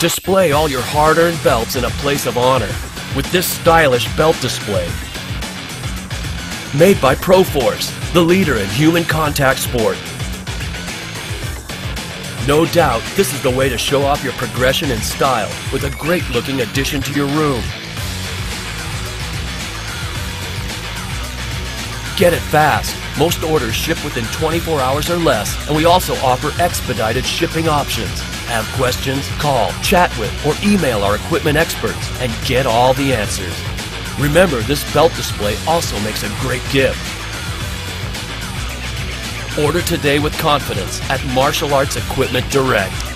Display all your hard-earned belts in a place of honor with this stylish belt display. Made by ProForce, the leader in human contact sport. No doubt, this is the way to show off your progression and style with a great-looking addition to your room. Get it fast. Most orders ship within 24 hours or less, and we also offer expedited shipping options. Have questions? Call, chat with, or email our equipment experts and get all the answers. Remember, this belt display also makes a great gift. Order today with confidence at Martial Arts Equipment Direct.